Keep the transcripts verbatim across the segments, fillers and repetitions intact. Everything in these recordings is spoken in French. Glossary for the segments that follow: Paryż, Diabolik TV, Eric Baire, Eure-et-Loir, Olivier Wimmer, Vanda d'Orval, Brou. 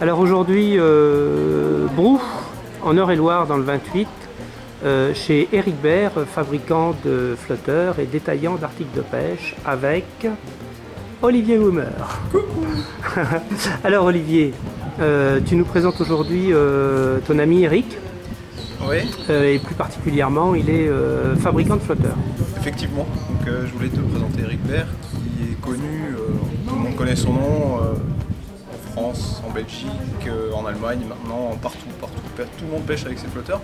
Alors aujourd'hui, euh, Brou, en Eure-et-Loir, dans le vingt-huit, euh, chez Eric Baire, fabricant de flotteurs et détaillant d'articles de pêche, avec Olivier Wimmer. Coucou. Alors Olivier, euh, tu nous présentes aujourd'hui euh, ton ami Eric. Oui. Euh, et plus particulièrement, il est euh, fabricant de flotteurs. Effectivement, donc euh, je voulais te présenter Eric Baire, qui est connu, euh, tout le monde connaît son nom, euh, en France, en Belgique, euh, en Allemagne, maintenant partout, partout, tout le monde pêche avec ses flotteurs.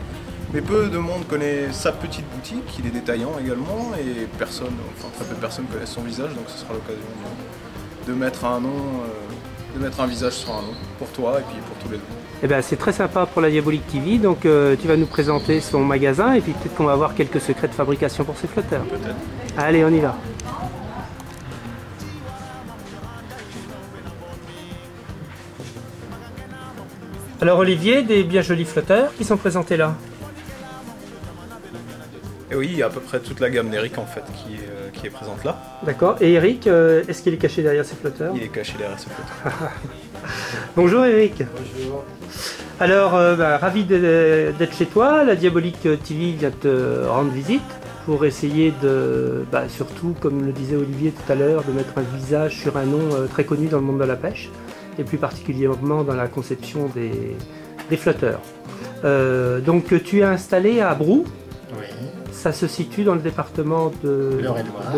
Mais peu de monde connaît sa petite boutique, il est détaillant également, et personne, enfin très peu de personnes connaissent son visage, donc ce sera l'occasion de, de mettre un nom, euh, de mettre un visage sur un nom, pour toi et puis pour tous les deux. Eh ben, c'est très sympa pour la Diabolik T V, donc euh, tu vas nous présenter son magasin et puis peut-être qu'on va avoir quelques secrets de fabrication pour ces flotteurs. Peut-être. Allez, on y va. Alors Olivier, des bien jolis flotteurs qui sont présentés là. Et oui, il y a à peu près toute la gamme d'Eric en fait qui est, euh, qui est présente là. D'accord, et Eric, euh, est-ce qu'il est caché derrière ces flotteurs? Il est caché derrière ces flotteurs. Bonjour Eric. Bonjour. Alors, euh, bah, ravi d'être chez toi. La Diabolik T V vient te rendre visite pour essayer de, bah, surtout, comme le disait Olivier tout à l'heure, de mettre un visage sur un nom euh, très connu dans le monde de la pêche et plus particulièrement dans la conception des, des flotteurs. Euh, donc, tu es installé à Brou. Oui. Ça se situe dans le département de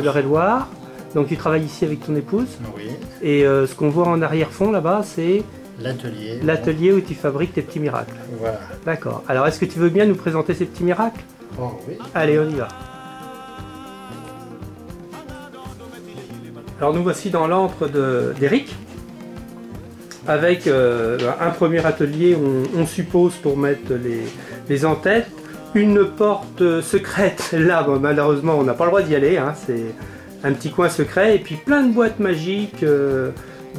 l'Eure-et-Loir. Donc tu travailles ici avec ton épouse. Oui. Et euh, ce qu'on voit en arrière-fond là-bas, c'est l'atelier. L'atelier où tu fabriques tes petits miracles. Voilà. D'accord. Alors est-ce que tu veux bien nous présenter ces petits miracles? Oh, oui. Allez, on y va. Alors nous voici dans l'antre d'Eric. Avec euh, un premier atelier, on, on suppose, pour mettre les, les entêtes. Une porte secrète, là bon, malheureusement on n'a pas le droit d'y aller, hein. C'est un petit coin secret, et puis plein de boîtes magiques, euh,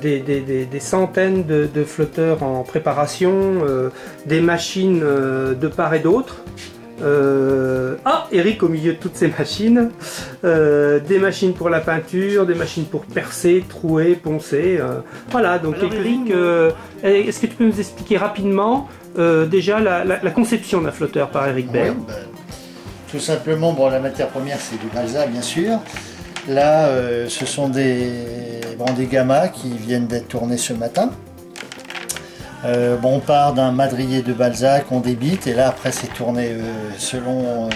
des, des, des, des centaines de, de flotteurs en préparation, euh, des machines euh, de part et d'autre. Euh... Ah, Eric au milieu de toutes ces machines, euh, des machines pour la peinture, des machines pour percer, trouer, poncer, euh... voilà. Donc alors, Eric, euh, est-ce que tu peux nous expliquer rapidement Euh, déjà la, la, la conception d'un flotteur par Eric Baire? Oui, ben, tout simplement, bon, la matière première c'est du balsa bien sûr. Là euh, ce sont des, bon, des gammas qui viennent d'être tournés ce matin. Euh, bon, on part d'un madrier de balsa qu'on débite et là après c'est tourné euh, selon, euh,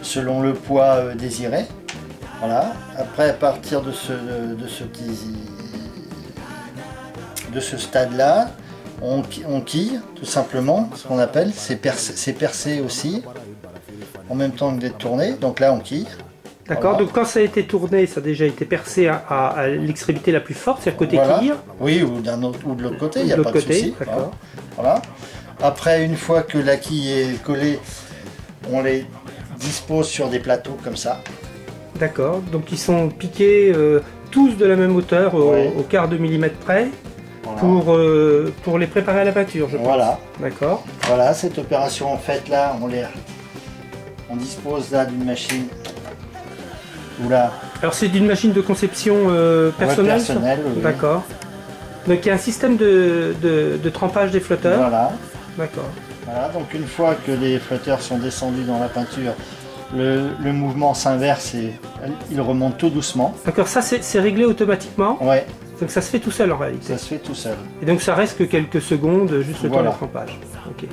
selon le poids euh, désiré. Voilà. Après à partir de ce, de ce petit de ce stade là, On, on quille, tout simplement, ce qu'on appelle, c'est percé, percé aussi, en même temps que d'être tourné, donc là on quille. D'accord, voilà. Donc quand ça a été tourné, ça a déjà été percé à, à, à l'extrémité la plus forte, c'est le côté voilà. Quille. Oui, ou, d'un autre, ou de l'autre côté, il n'y a pas de souci. Voilà. Voilà. Après, une fois que la quille est collée, on les dispose sur des plateaux comme ça. D'accord, donc ils sont piqués euh, tous de la même hauteur, oui. au, au quart de millimètre près. Voilà. Pour, euh, pour les préparer à la peinture, je pense. Voilà. D'accord. Voilà, cette opération, en fait, là, on les on dispose là d'une machine. Ou là. Alors, c'est d'une machine de conception euh, personnelle. Ouais, personnelle, oui. D'accord. Donc, il y a un système de, de, de trempage des flotteurs. Voilà. D'accord. Voilà, donc une fois que les flotteurs sont descendus dans la peinture, le, le mouvement s'inverse et il remonte tout doucement. D'accord, ça, c'est réglé automatiquement. Ouais. Donc ça se fait tout seul en réalité. Ça se fait tout seul. Et donc ça reste que quelques secondes, juste le voilà. temps de trempage. Okay.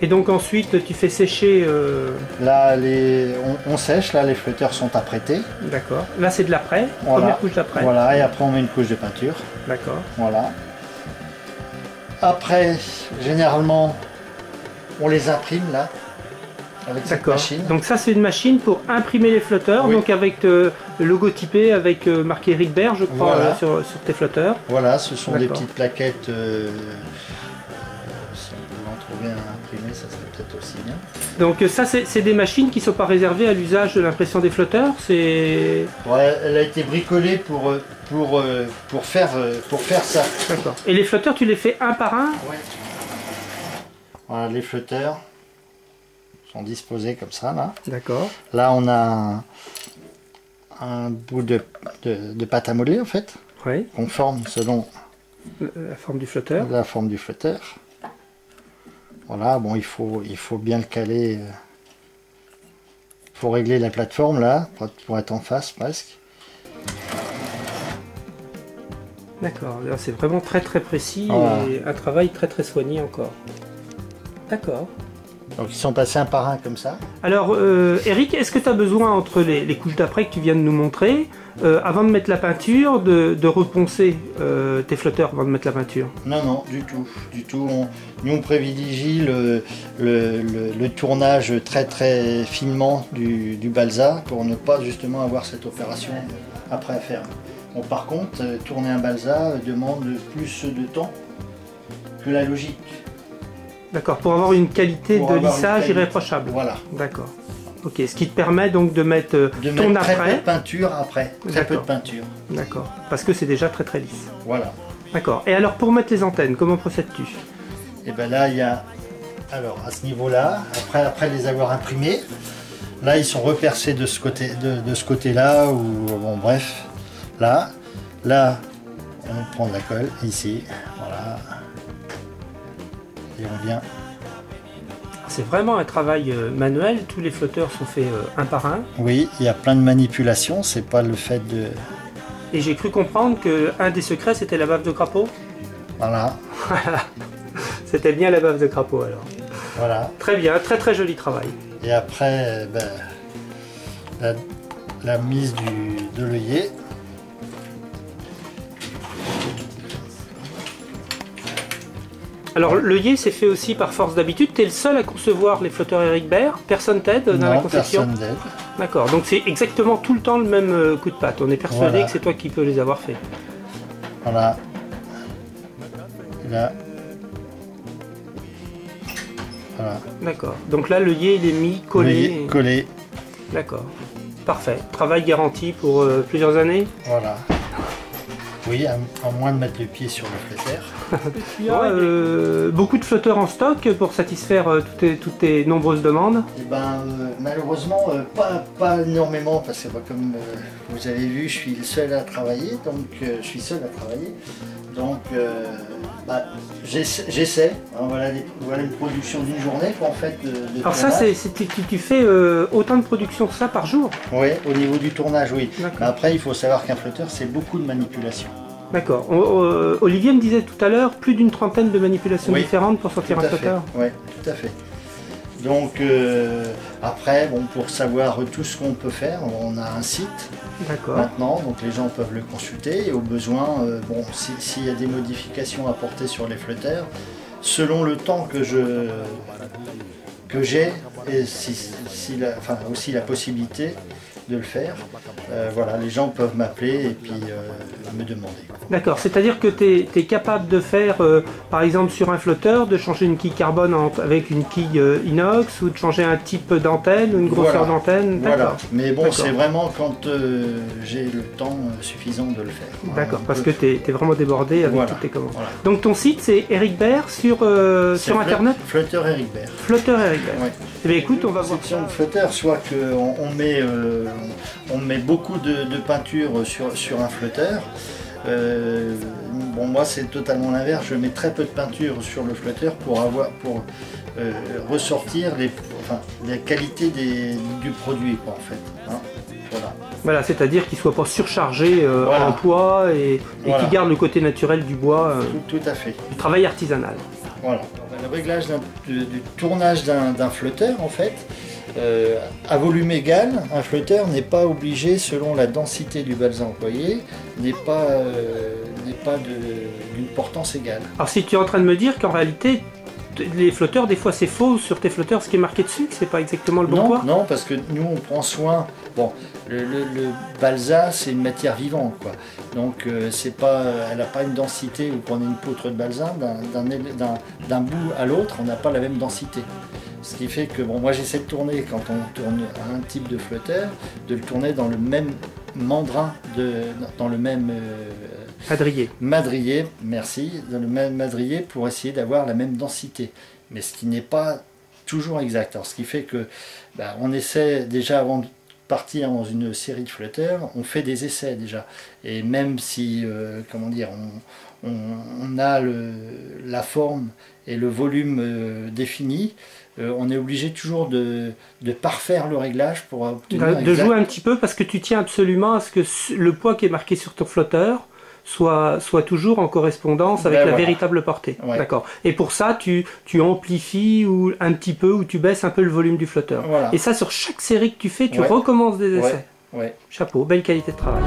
Et donc ensuite tu fais sécher... Euh... Là les... on, on sèche, là les flotteurs sont apprêtés. D'accord. Là c'est de l'après, voilà. Première couche d'après. Voilà, et après on met une couche de peinture. D'accord. Voilà. Après, généralement, on les imprime là. D'accord. Donc ça c'est une machine pour imprimer les flotteurs, oui. Donc avec euh, logotypé, avec euh, marqué Eric Baire je crois, voilà. euh, sur, sur tes flotteurs. Voilà, ce sont des petites plaquettes, euh, euh, si on en trouvait un imprimé, ça serait peut-être aussi bien. Donc euh, ça c'est des machines qui ne sont pas réservées à l'usage de l'impression des flotteurs, c'est... Ouais, elle a été bricolée pour, pour, pour, faire, pour faire ça. D'accord. Et les flotteurs tu les fais un par un? Ouais. Voilà les flotteurs. Sont disposés comme ça là. D'accord. Là on a un, un bout de, de, de pâte à modeler en fait. Oui. Qu'on forme selon la forme du flotteur. La forme du flotteur. Voilà, bon, il faut, il faut bien le caler. Il faut régler la plateforme là, pour être en face presque. D'accord, c'est vraiment très très précis, voilà. Et un travail très très soigné encore. D'accord. Donc ils sont passés un par un comme ça. Alors euh, Eric, est-ce que tu as besoin, entre les, les couches d'après que tu viens de nous montrer, euh, avant de mettre la peinture, de, de reponcer euh, tes flotteurs avant de mettre la peinture? Non, non, du tout. Du tout. On, nous on privilégie le, le, le, le tournage très très finement du, du balsa pour ne pas justement avoir cette opération après à faire. Bon, par contre, tourner un balsa demande plus de temps que la logique. D'accord, pour avoir une qualité pour de lissage qualité. irréprochable. Voilà. D'accord. Ok, ce qui te permet donc de mettre de ton mettre après. Très peu de peinture après. Très peu de peinture. D'accord, parce que c'est déjà très très lisse. Voilà. D'accord. Et alors pour mettre les antennes, comment procèdes-tu? Et bien là, il y a. Alors à ce niveau-là, après, après les avoir imprimés, là ils sont repercés de ce côté, de, de ce côté-là, ou bon bref. Là, là, on prend de la colle, ici, voilà, et on vient. C'est vraiment un travail manuel, tous les flotteurs sont faits un par un. Oui, il y a plein de manipulations, c'est pas le fait de... Et j'ai cru comprendre qu'un des secrets, c'était la bave de crapaud. Voilà. C'était bien la bave de crapaud alors. Voilà. Très bien, très très joli travail. Et après, ben, la, la mise du, de l'œillet. Alors l'œillet c'est fait aussi par force d'habitude, tu es le seul à concevoir les flotteurs Eric Baire, personne t'aide dans non, la confection? Personne t'aide. D'accord, donc c'est exactement tout le temps le même coup de patte, on est persuadé voilà. que c'est toi qui peux les avoir faits. Voilà. Là. Voilà. D'accord, donc là l'œillet il est mis collé. Collé. D'accord, parfait, travail garanti pour euh, plusieurs années. Voilà. Oui, à, à moins de mettre le pied sur le flotteur. Toi, euh, beaucoup de flotteurs en stock pour satisfaire euh, toutes, tes, toutes tes nombreuses demandes? Et ben, euh, malheureusement, euh, pas, pas énormément, parce que bah, comme euh, vous avez vu, je suis le seul à travailler, donc euh, je suis seul à travailler. Donc, euh, bah, j'essaie. Voilà, voilà une production d'une journée, quoi, en fait. De, de Alors tournage. ça, c'est, tu, tu fais euh, autant de production que ça par jour? Oui, au niveau du tournage, oui. Mais après, il faut savoir qu'un flotteur, c'est beaucoup de manipulation. D'accord. Olivier me disait tout à l'heure, plus d'une trentaine de manipulations oui, différentes pour sortir un flotteur. Oui, tout à fait. Donc, euh, après, bon, pour savoir tout ce qu'on peut faire, on a un site maintenant, donc les gens peuvent le consulter. Et au besoin, euh, bon, s'il si y a des modifications à apporter sur les flotteurs, selon le temps que je que j'ai, et si, si la, enfin, aussi la possibilité de le faire, euh, voilà, les gens peuvent m'appeler et puis euh, me demander. D'accord, c'est-à-dire que tu es capable de faire, euh, par exemple sur un flotteur, de changer une quille carbone en, avec une quille euh, inox, ou de changer un type d'antenne, ou une grosseur voilà. d'antenne. Voilà, mais bon, c'est vraiment quand euh, j'ai le temps suffisant de le faire. D'accord, hein, parce que tu es, es vraiment débordé avec voilà. toutes tes commandes. Voilà. Donc ton site, c'est Eric Baire sur, euh, sur Internet? Flotteur Eric Baire. Flotteur Eric Baire. Ouais. Eh bien écoute, on va voir ça. Flotteur, soit qu'on on met... Euh, On met beaucoup de, de peinture sur, sur un flotteur. Euh, bon, moi, c'est totalement l'inverse. Je mets très peu de peinture sur le flotteur pour, avoir, pour euh, ressortir les, enfin, la qualité des, du produit, quoi, en fait. Hein, voilà, voilà, c'est-à-dire qu'il ne soit pas surchargé euh, voilà. en poids et, et voilà. qu'il garde le côté naturel du bois. Euh, tout, tout à fait. Du travail artisanal. Voilà. Le réglage du, du tournage d'un flotteur, en fait. Euh, à volume égal, un flotteur n'est pas obligé, selon la densité du balsa employé, n'est pas, euh, pas d'une portance égale. Alors si tu es en train de me dire qu'en réalité, les flotteurs, des fois c'est faux sur tes flotteurs, ce qui est marqué dessus, que c'est pas exactement le bon poids? Non, parce que nous on prend soin... Bon, le, le, le balsa c'est une matière vivante, quoi. Donc euh, c'est pas, elle n'a pas une densité, vous prenez une poutre de balsa, d'un bout à l'autre, on n'a pas la même densité. Ce qui fait que, bon, moi j'essaie de tourner, quand on tourne un type de flotteur, de le tourner dans le même mandrin, de, dans le même... Euh, madrier. Madrier, merci, dans le même madrier pour essayer d'avoir la même densité. Mais ce qui n'est pas toujours exact. Alors ce qui fait que, bah, on essaie déjà avant partir dans une série de flotteurs, on fait des essais déjà. Et même si, euh, comment dire, on, on, on a le, la forme et le volume euh, défini, euh, on est obligé toujours de, de parfaire le réglage pour obtenir... De, de jouer un petit peu, parce que tu tiens absolument à ce que le poids qui est marqué sur ton flotteur Soit, soit toujours en correspondance avec ben la voilà. véritable portée. Ouais. D'accord. Et pour ça, tu, tu amplifies ou, un petit peu, ou tu baisses un peu le volume du flotteur. Voilà. Et ça, sur chaque série que tu fais, tu ouais. recommences des essais. Ouais. Ouais. Chapeau, belle qualité de travail.